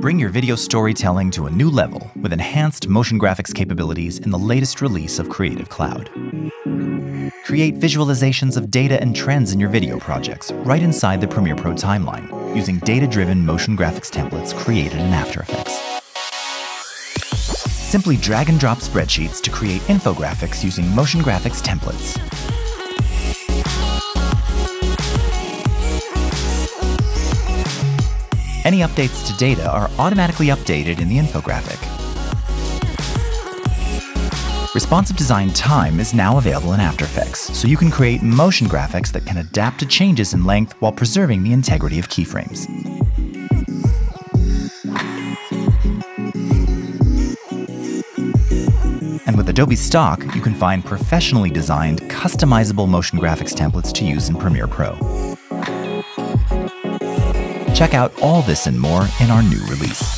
Bring your video storytelling to a new level with enhanced motion graphics capabilities in the latest release of Creative Cloud. Create visualizations of data and trends in your video projects right inside the Premiere Pro timeline using data-driven motion graphics templates created in After Effects. Simply drag and drop spreadsheets to create infographics using motion graphics templates. Any updates to data are automatically updated in the infographic. Responsive design time is now available in After Effects, so you can create motion graphics that can adapt to changes in length while preserving the integrity of keyframes. And with Adobe Stock, you can find professionally designed, customizable motion graphics templates to use in Premiere Pro. Check out all this and more in our new release.